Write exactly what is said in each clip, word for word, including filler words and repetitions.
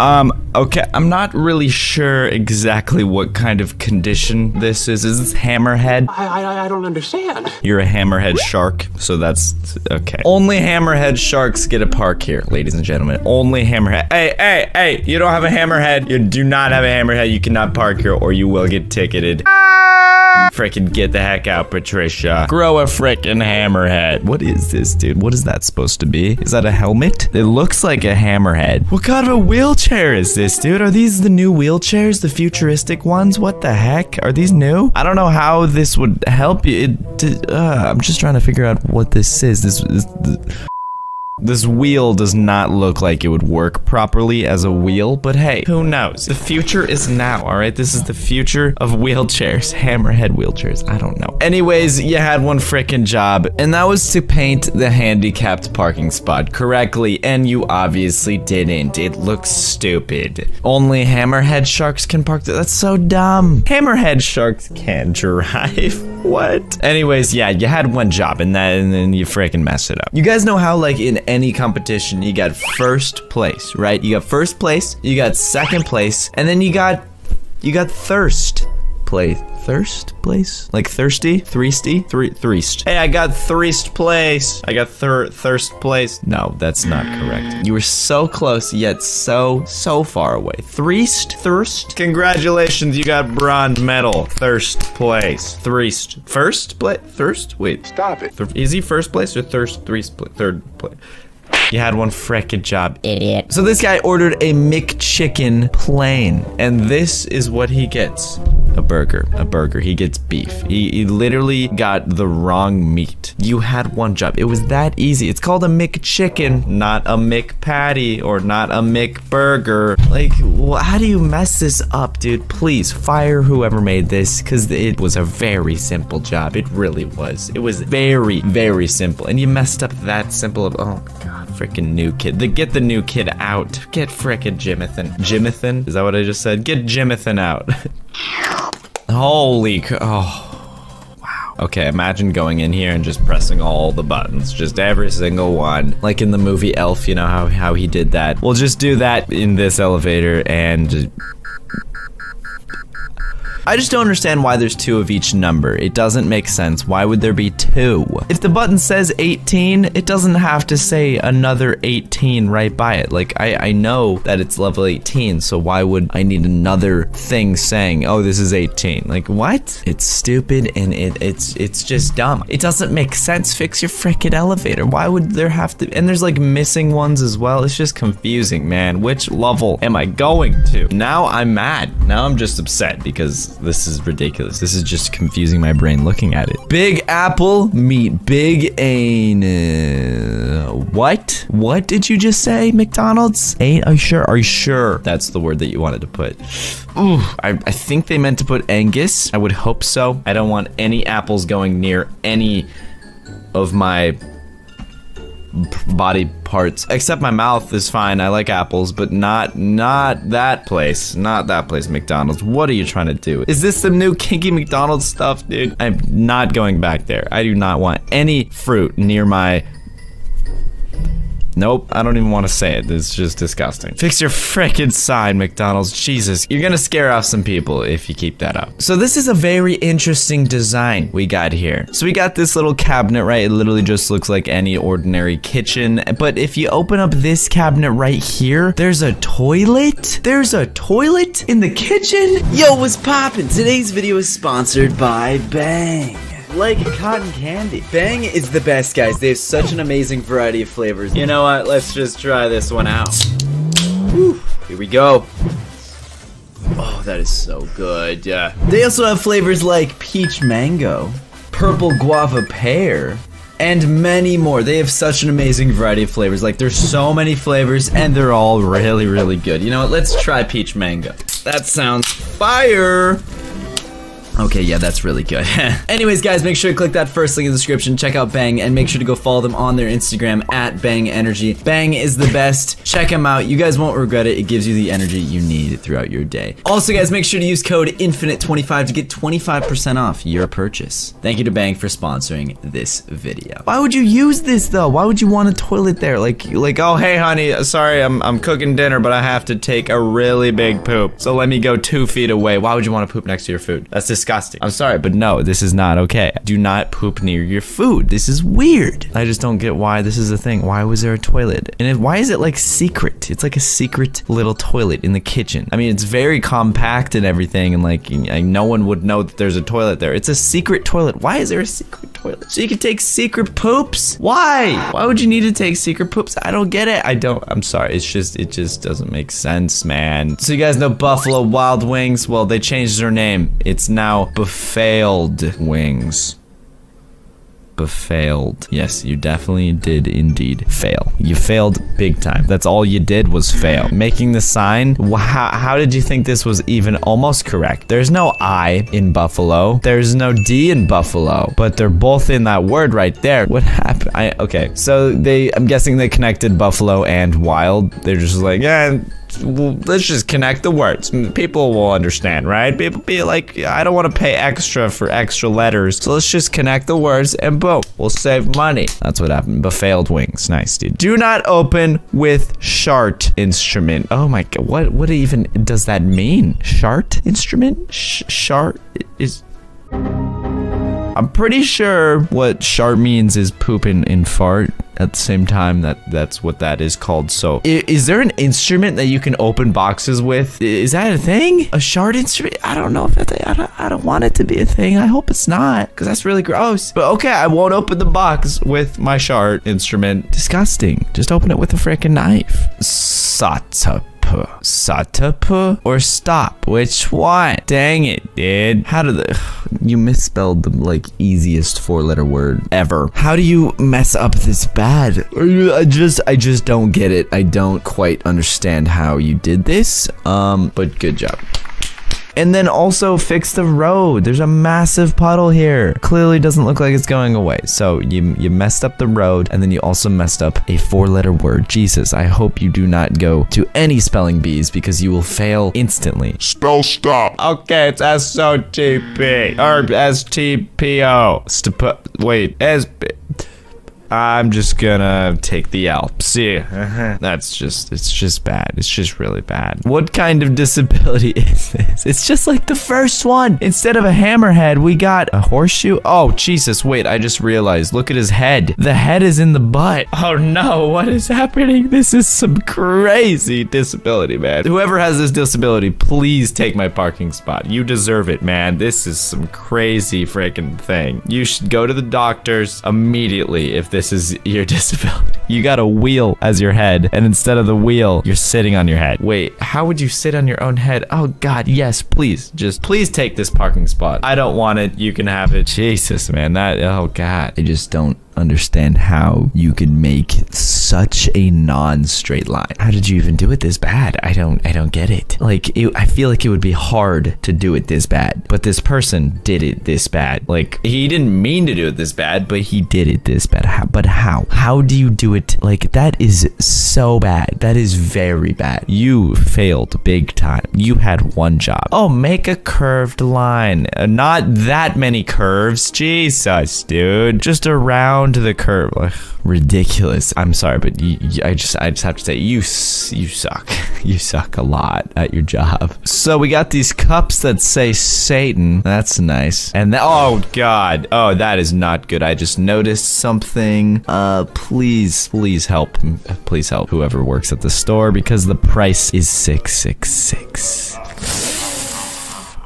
Um, okay, I'm not really sure exactly what kind of condition this is. Is this hammerhead? I, I, I don't understand. You're a hammerhead shark, so that's, okay. Only hammerhead sharks get a park here, ladies and gentlemen. Only hammerhead. Hey, hey, hey, you don't have a hammerhead. You do not have a hammerhead. You cannot park here or you will get ticketed. Frickin' get the heck out, Patricia. Grow a frickin' hammerhead. What is this, dude? What is that supposed to be? Is that a helmet? It looks like a hammerhead. What kind of a wheelchair is this, dude? Are these the new wheelchairs? The futuristic ones? What the heck? Are these new? I don't know how this would help you. It, uh, I'm just trying to figure out what this is. This is... This wheel does not look like it would work properly as a wheel, but hey, who knows? The future is now, all right? This is the future of wheelchairs, hammerhead wheelchairs. I don't know. Anyways, you had one frickin' job, and that was to paint the handicapped parking spot correctly, and you obviously didn't. It looks stupid. Only hammerhead sharks can park there. That's so dumb. Hammerhead sharks can't drive. What? Anyways, yeah, you had one job, and that, and then you frickin' messed it up. You guys know how, like, in any competition, you got first place, right? You got first place, you got second place, and then you got, you got thirst place. Thirst place? Like thirsty? Threesty? Three threest. Hey, I got threest place. I got thir thirst place. No, that's not correct. You were so close, yet so, so far away. Threest? Thirst? Congratulations, you got bronze medal. Thirst place. Threest. First place? Thirst? Wait. Stop it. Thir is he first place or thirst? Threest place? Third place? You had one frickin' job, idiot. So this guy ordered a McChicken plain, and this is what he gets. A burger. A burger. He gets beef. He, he literally got the wrong meat. You had one job. It was that easy. It's called a McChicken, not a McPatty, or not a McBurger. Like, wh how do you mess this up, dude? Please, fire whoever made this, because it was a very simple job. It really was. It was very, very simple, and you messed up that simple of, oh, God, frickin' new kid. The, get the new kid out. Get frickin' Jimathan. Jimathan? Is that what I just said? Get Jimathan out. Holy cow. Oh, wow. Okay, imagine going in here and just pressing all the buttons. Just every single one. Like in the movie Elf, you know how, how he did that. We'll just do that in this elevator and just... I just don't understand why there's two of each number. It doesn't make sense. Why would there be two? If the button says eighteen, it doesn't have to say another eighteen right by it. Like, I, I know that it's level eighteen, so why would I need another thing saying, oh, this is eighteen? Like, what? It's stupid, and it it's it's just dumb. It doesn't make sense. Fix your frickin' elevator. Why would there have to? And there's, like, missing ones as well. It's just confusing, man. Which level am I going to? Now I'm mad. Now I'm just upset because... This is ridiculous. This is just confusing my brain looking at it. Big Apple meet Big Anus. What? What did you just say, McDonald's? Ain't I sure? Are you sure? That's the word that you wanted to put. Ooh, I, I think they meant to put Angus. I would hope so. I don't want any apples going near any of my body parts. Except my mouth is fine. I like apples, but not, not that place. Not that place, McDonald's. What are you trying to do? Is this some new kinky McDonald's stuff, dude? I'm not going back there. I do not want any fruit near my... Nope, I don't even want to say it. It's just disgusting. Fix your frickin' sign, McDonald's. Jesus, you're gonna scare off some people if you keep that up. So this is a very interesting design we got here. So we got this little cabinet, right? It literally just looks like any ordinary kitchen. But if you open up this cabinet right here, there's a toilet? There's a toilet in the kitchen? Yo, what's poppin'? Today's video is sponsored by Bang. Like cotton candy. Bang is the best, guys. They have such an amazing variety of flavors. You know what? Let's just try this one out. Whew. Here we go. Oh, that is so good. Yeah. They also have flavors like peach mango, purple guava pear, and many more. They have such an amazing variety of flavors. Like, there's so many flavors, and they're all really, really good. You know what? Let's try peach mango. That sounds fire. Okay, yeah, that's really good. Anyways, guys, make sure to click that first link in the description. Check out Bang, and make sure to go follow them on their Instagram at Bang Energy. Bang is the best. Check them out. You guys won't regret it. It gives you the energy you need throughout your day. Also, guys, make sure to use code infinite twenty-five to get twenty-five percent off your purchase. Thank you to Bang for sponsoring this video. Why would you use this, though? Why would you want a toilet there? Like, like, oh, hey, honey, sorry, I'm, I'm cooking dinner, but I have to take a really big poop, so let me go two feet away. Why would you want to poop next to your food? That's just disgusting. I'm sorry, but no, this is not okay. Do not poop near your food. This is weird. I just don't get why this is a thing. Why was there a toilet? And if, why is it like secret? It's like a secret little toilet in the kitchen. I mean, it's very compact and everything, and like, like no one would know that there's a toilet there. It's a secret toilet. Why is there a secret toilet? So you can take secret poops? Why? Why would you need to take secret poops? I don't get it. I don't. I'm sorry. It's just, it just doesn't make sense, man. So you guys know Buffalo Wild Wings? Well, they changed their name. It's now Buffalo Wings. Failed. Yes, you definitely did indeed fail. You failed big time. That's all you did was fail. Making the sign, how, how did you think this was even almost correct? There's no I in Buffalo. There's no D in Buffalo, but they're both in that word right there. What happened? I, okay, so they, I'm guessing they connected Buffalo and Wild. They're just like, yeah, well, let's just connect the words. People will understand, right? People be like, I don't want to pay extra for extra letters, so let's just connect the words and boom. We'll save money. That's what happened. Buffalo Wings. Nice, dude. Do not open with shart instrument. Oh my god. What what even does that mean? Shart instrument? Sh shart is... I'm pretty sure what shart means is poop and, and fart. At the same time, that that's what that is called. So, is, is there an instrument that you can open boxes with? Is that a thing? A shard instrument? I don't know if that's a, I don't. I don't want it to be a thing. I hope it's not, because that's really gross. But okay, I won't open the box with my shard instrument. Disgusting. Just open it with a freaking knife. Sata. Satapa or stop? Which one? Dang it, dude. How do the you misspelled the like easiest four letter word ever. How do you mess up this bad? I just I just don't get it. I don't quite understand how you did this. Um, but good job. And then also fix the road. There's a massive puddle here. Clearly doesn't look like it's going away. So you, you messed up the road, and then you also messed up a four-letter word. Jesus, I hope you do not go to any spelling bees, because you will fail instantly. Spell stop. Okay, it's S O T P. Or S T P O. Stop. Wait. S... I'm just gonna take the L. See, that's just, it's just bad. It's just really bad. What kind of disability is this? It's just like the first one. Instead of a hammerhead, we got a horseshoe. Oh, Jesus, wait, I just realized. Look at his head. The head is in the butt. Oh no, what is happening? This is some crazy disability, man. Whoever has this disability, please take my parking spot. You deserve it, man. This is some crazy freaking thing. You should go to the doctors immediately if this This is your disability. You got a wheel as your head, and instead of the wheel, you're sitting on your head. Wait, how would you sit on your own head? Oh god, yes, please. Just please take this parking spot. I don't want it. You can have it. Jesus, man. That, oh god. I just don't understand how you can make such a non-straight line. How did you even do it this bad? I don't, I don't get it. Like, it, I feel like it would be hard to do it this bad, but this person did it this bad. Like, he didn't mean to do it this bad, but he did it this bad. How, but how? How do you do it? Like, that is so bad. That is very bad. You failed big time. You had one job. Oh, make a curved line. Uh, not that many curves. Jesus, dude. Just around to the curb. Ugh, ridiculous. I'm sorry, but you, you, I just I just have to say you you suck. You suck a lot at your job. So we got these cups that say Satan. That's nice. And that, oh god. Oh, that is not good. I just noticed something. Uh, please, please help. Please help whoever works at the store, because the price is six six six.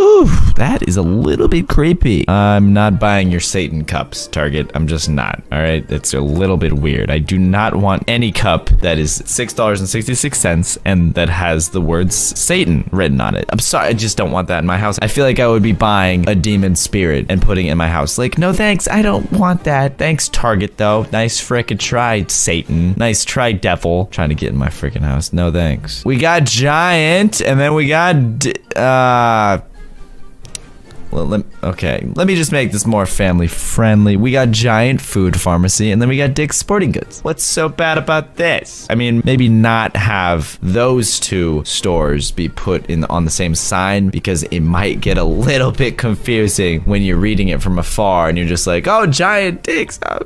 Ooh, that is a little bit creepy. I'm not buying your Satan cups, Target. I'm just not, all right? That's a little bit weird. I do not want any cup that is six dollars and sixty-six cents and that has the words Satan written on it. I'm sorry, I just don't want that in my house. I feel like I would be buying a demon spirit and putting it in my house. Like, no thanks, I don't want that. Thanks, Target, though. Nice frickin' try, Satan. Nice try, devil. Trying to get in my frickin' house. No thanks. We got Giant, and then we got, d uh... Well, let, okay, let me just make this more family friendly. We got Giant Food Pharmacy, and then we got Dick's Sporting Goods. What's so bad about this? I mean, maybe not have those two stores be put in on the same sign, because it might get a little bit confusing when you're reading it from afar and you're just like, oh, Giant, Dick's. Oh.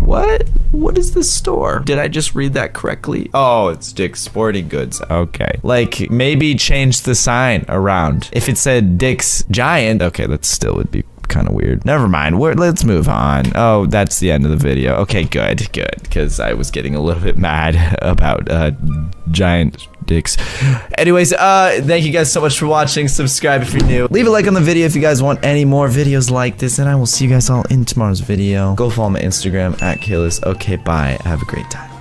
What? What is this store? Did I just read that correctly? Oh, it's Dick's Sporting Goods. Okay. Like, maybe change the sign around. If it said Dick's Giant, okay, that still would be kind of weird. Never mind. We're, let's move on. Oh, that's the end of the video. Okay, good, good. Because I was getting a little bit mad about uh, Giant Dicks. Anyways, uh, thank you guys so much for watching. Subscribe if you're new. Leave a like on the video if you guys want any more videos like this. And I will see you guys all in tomorrow's video. Go follow my Instagram at Kalis. Okay, bye. Have a great time.